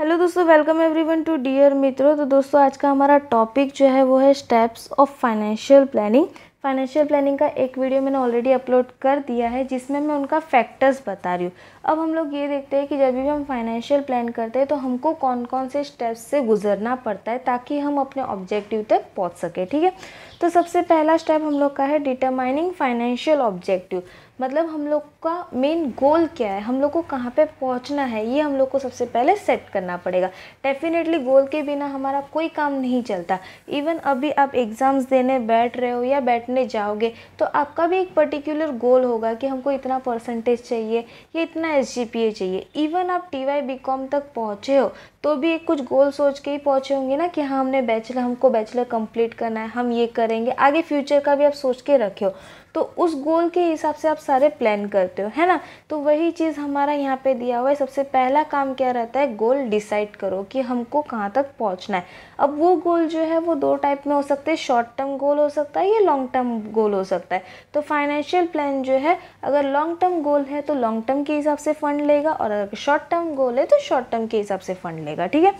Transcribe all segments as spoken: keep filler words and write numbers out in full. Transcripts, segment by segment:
Hello दोस्तों, welcome everyone to dear मित्रों। तो दोस्तों आज का हमारा टॉपिक जो है वो है steps of financial planning. Financial planning का एक वीडियो मैंने ऑलरेडी अपलोड कर दिया है जिसमें मैं उनका फैक्टर्स बता रही हूँ। अब हम लोग ये देखते हैं कि जब भी हम फाइनेंशियल प्लान करते हैं तो हमको कौन कौन से स्टेप्स से गुजरना पड़ता है ताकि हम अपने ऑब्जेक्टिव तक पहुँच सकें। ठीक है, तो सबसे पहला स्टेप हम लोग का है डिटरमाइनिंग फाइनेंशियल ऑब्जेक्टिव, मतलब हम लोग का मेन गोल क्या है, हम लोग को कहाँ पे पहुँचना है, ये हम लोग को सबसे पहले सेट करना पड़ेगा। डेफिनेटली गोल के बिना हमारा कोई काम नहीं चलता। इवन अभी आप एग्ज़ाम्स देने बैठ रहे हो या बैठने जाओगे तो आपका भी एक पर्टिकुलर गोल होगा कि हमको इतना परसेंटेज चाहिए या इतना एस जी पी ए चाहिए। इवन आप टी वाई बी कॉम तक पहुँचे हो तो भी एक कुछ गोल सोच के ही पहुँचे होंगे ना कि हाँ हमने बैचलर हमको बैचलर कंप्लीट करना है, हम ये करेंगे, आगे फ्यूचर का भी आप सोच के रखे हो। तो उस गोल के हिसाब से आप सारे प्लान करते हो, है ना। तो वही चीज़ हमारा यहाँ पे दिया हुआ है। सबसे पहला काम क्या रहता है, गोल डिसाइड करो कि हमको कहाँ तक पहुँचना है। अब वो गोल जो है वो दो टाइप में हो सकते हैं, शॉर्ट टर्म गोल हो सकता है या लॉन्ग टर्म गोल हो सकता है। तो फाइनेंशियल प्लान जो है, अगर लॉन्ग टर्म गोल है तो लॉन्ग टर्म के हिसाब से फ़ंड लेगा और अगर शॉर्ट टर्म गोल है तो शॉर्ट टर्म के हिसाब से फ़ंड लेगा। ठीक है,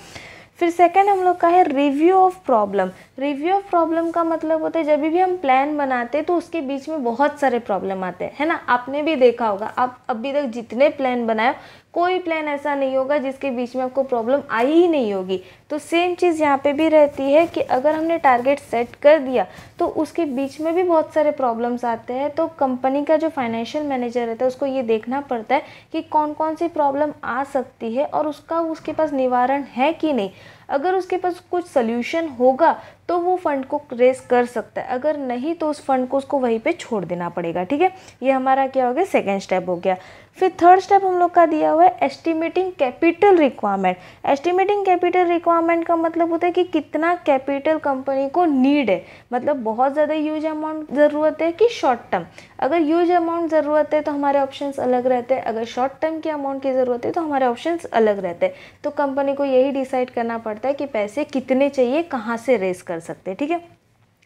फिर सेकंड हम लोग का है review of problem. Review of problem का मतलब होता है जब भी हम प्लान बनाते हैं तो उसके बीच में बहुत सारे प्रॉब्लम आते हैं, है ना। आपने भी देखा होगा, आप अभी तक जितने प्लान बनाए कोई प्लान ऐसा नहीं होगा जिसके बीच में आपको प्रॉब्लम आई ही नहीं होगी। तो सेम चीज़ यहाँ पे भी रहती है कि अगर हमने टारगेट सेट कर दिया तो उसके बीच में भी बहुत सारे प्रॉब्लम्स आते हैं। तो कंपनी का जो फाइनेंशियल मैनेजर रहता है उसको ये देखना पड़ता है कि कौन कौन सी प्रॉब्लम आ सकती है और उसका उसके पास निवारण है कि नहीं। अगर उसके पास कुछ सल्यूशन होगा तो वो फंड को रेस कर सकता है, अगर नहीं तो उस फंड को उसको वहीं पे छोड़ देना पड़ेगा। ठीक है, ये हमारा क्या हो गया, सेकेंड स्टेप हो गया। फिर थर्ड स्टेप हम लोग का दिया हुआ है estimating capital requirement. Estimating capital requirement का मतलब होता है कि कितना कैपिटल कंपनी को नीड है, मतलब बहुत ज़्यादा ह्यूज अमाउंट ज़रूरत है कि शॉर्ट टर्म। अगर ह्यूज अमाउंट ज़रूरत है तो हमारे ऑप्शंस अलग रहते हैं, अगर शॉर्ट टर्म के अमाउंट की ज़रूरत है तो हमारे ऑप्शंस अलग रहते हैं। तो कंपनी को यही डिसाइड करना पड़ता है कि पैसे कितने चाहिए, कहाँ से रेस कर सकते हैं। ठीक है,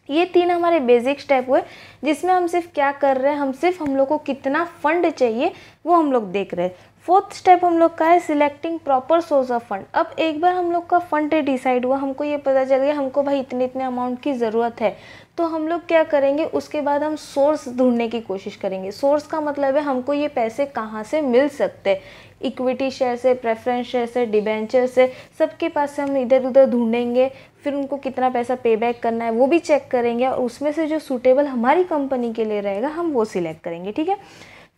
ये तीन हमारे बेसिक स्टेप हुए जिसमें हम सिर्फ क्या कर रहे हैं, हम सिर्फ हम लोग को कितना फंड चाहिए वो हम लोग देख रहे हैं। फोर्थ स्टेप हम लोग का है selecting proper source of fund. अब एक बार हम लोग का फंड डिसाइड हुआ, हमको ये पता चल गया हमको भाई इतने इतने अमाउंट की ज़रूरत है, तो हम लोग क्या करेंगे, उसके बाद हम सोर्स ढूंढने की कोशिश करेंगे। सोर्स का मतलब है हमको ये पैसे कहाँ से मिल सकते हैं, इक्विटी शेयर से, प्रेफरेंस शेयर से, डिबेंचर से, सबके पास से हम इधर उधर ढूंढेंगे। फिर उनको कितना पैसा पे बैक करना है वो भी चेक करेंगे और उसमें से जो सूटेबल हमारी कंपनी के लिए रहेगा हम वो सिलेक्ट करेंगे। ठीक है,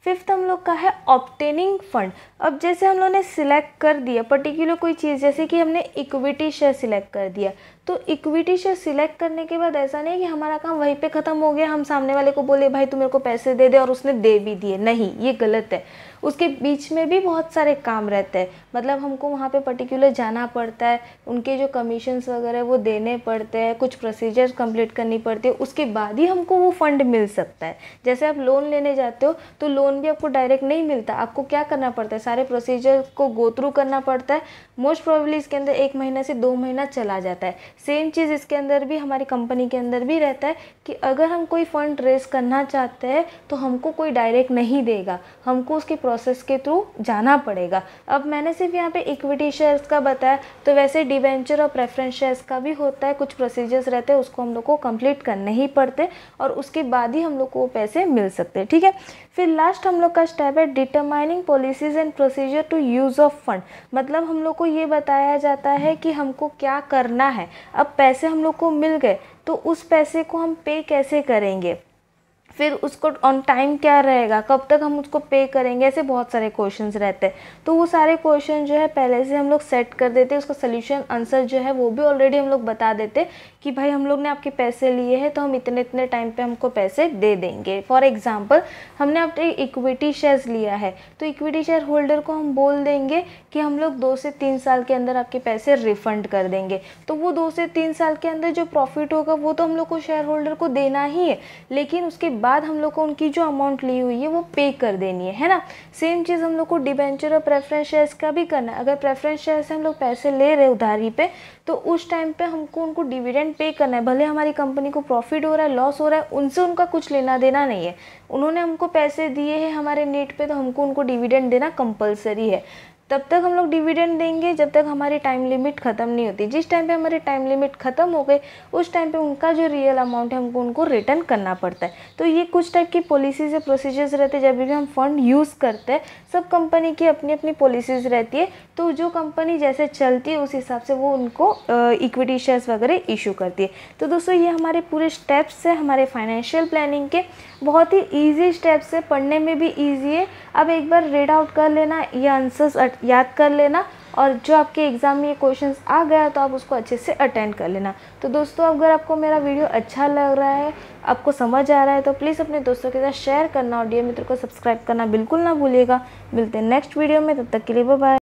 फिफ्थ हम लोग का है ऑब्टेनिंग फंड। अब जैसे हम लोग ने सिलेक्ट कर दिया पर्टिकुलर कोई चीज़, जैसे कि हमने इक्विटी शेयर सिलेक्ट कर दिया, तो इक्विटी शेयर सिलेक्ट करने के बाद ऐसा नहीं कि हमारा काम वहीं पे ख़त्म हो गया, हम सामने वाले को बोले भाई तू मेरे को पैसे दे दे और उसने दे भी दिए, नहीं, ये गलत है। उसके बीच में भी बहुत सारे काम रहते हैं, मतलब हमको वहाँ पे पर्टिकुलर जाना पड़ता है, उनके जो कमीशंस वगैरह वो देने पड़ते हैं, कुछ प्रोसीजर्स कंप्लीट करनी पड़ती है, उसके बाद ही हमको वो फंड मिल सकता है। जैसे आप लोन लेने जाते हो तो लोन भी आपको डायरेक्ट नहीं मिलता, आपको क्या करना पड़ता है, सारे प्रोसीजर को गो थ्रू करना पड़ता है। मोस्ट प्रोबेबली इसके अंदर एक महीना से दो महीना चला जाता है। सेम चीज़ इसके अंदर भी, हमारी कंपनी के अंदर भी रहता है कि अगर हम कोई फंड रेस करना चाहते हैं तो हमको कोई डायरेक्ट नहीं देगा, हमको उसके प्रोसेस के थ्रू जाना पड़ेगा। अब मैंने सिर्फ यहाँ पे इक्विटी शेयर्स का बताया, तो वैसे डिबेंचर और प्रेफरेंस शेयर्स का भी होता है, कुछ प्रोसीजर्स रहते हैं, उसको हम लोग को कंप्लीट करने ही पड़ते और उसके बाद ही हम लोग को वो पैसे मिल सकते हैं। ठीक है, फिर लास्ट हम लोग का स्टेप है determining policies and procedure to use of fund. मतलब हम लोग को ये बताया जाता है कि हमको क्या करना है। अब पैसे हम लोग को मिल गए तो उस पैसे को हम पे कैसे करेंगे, फिर उसको ऑन टाइम क्या रहेगा, कब तक हम उसको पे करेंगे, ऐसे बहुत सारे क्वेश्चंस रहते हैं। तो वो सारे क्वेश्चन जो है पहले से हम लोग सेट कर देते हैं, उसका सोल्यूशन आंसर जो है वो भी ऑलरेडी हम लोग बता देते कि भाई हम लोग ने आपके पैसे लिए हैं तो हम इतने इतने टाइम पे हमको पैसे दे देंगे। फॉर एग्जांपल हमने अपने इक्विटी शेयर्स लिया है तो इक्विटी शेयर होल्डर को हम बोल देंगे कि हम लोग दो से तीन साल के अंदर आपके पैसे रिफंड कर देंगे। तो वो दो से तीन साल के अंदर जो प्रॉफिट होगा वो तो हम लोग को शेयर होल्डर को देना ही है, लेकिन उसके बाद हम लोग को उनकी जो अमाउंट ली हुई है वो पे कर देनी है, है ना। सेम चीज़ हम लोग को डिबेंचर और प्रेफरेंस शेयर्स का भी करना है। अगर प्रेफरेंस शेयर से हम लोग पैसे ले रहे उधारी पे तो उस टाइम पे हमको उनको डिविडेंड पे करना है, भले हमारी कंपनी को प्रॉफिट हो रहा है, लॉस हो रहा है, उनसे उनका कुछ लेना देना नहीं है। उन्होंने हमको पैसे दिए हैं हमारे नेट पे तो हमको उनको डिविडेंड देना कंपलसरी है। तब तक हम लोग डिविडेंड देंगे जब तक हमारी टाइम लिमिट ख़त्म नहीं होती। जिस टाइम पे हमारी टाइम लिमिट ख़त्म हो गई उस टाइम पे उनका जो रियल अमाउंट है हमको उनको रिटर्न करना पड़ता है। तो ये कुछ टाइप की पॉलिसीज़ या प्रोसीजर्स रहते हैं जब भी हम फंड यूज़ करते हैं। सब कंपनी की अपनी अपनी पॉलिसीज़ रहती है, तो जो कंपनी जैसे चलती है उस हिसाब से वो उनको इक्विटी शेयर्स वगैरह इशू करती है। तो दोस्तों ये हमारे पूरे स्टेप्स है हमारे फाइनेंशियल प्लानिंग के, बहुत ही ईजी स्टेप्स है, पढ़ने में भी ईजी है। अब एक बार रीड आउट कर लेना, ये आंसर्स याद कर लेना और जो आपके एग्ज़ाम में ये क्वेश्चंस आ गया तो आप उसको अच्छे से अटेंड कर लेना। तो दोस्तों अगर आपको मेरा वीडियो अच्छा लग रहा है, आपको समझ आ रहा है तो प्लीज़ अपने दोस्तों के साथ शेयर करना और डियर मित्रों को सब्सक्राइब करना बिल्कुल ना भूलिएगा। मिलते हैं नेक्स्ट वीडियो में, तब तक के लिए बाय बाय।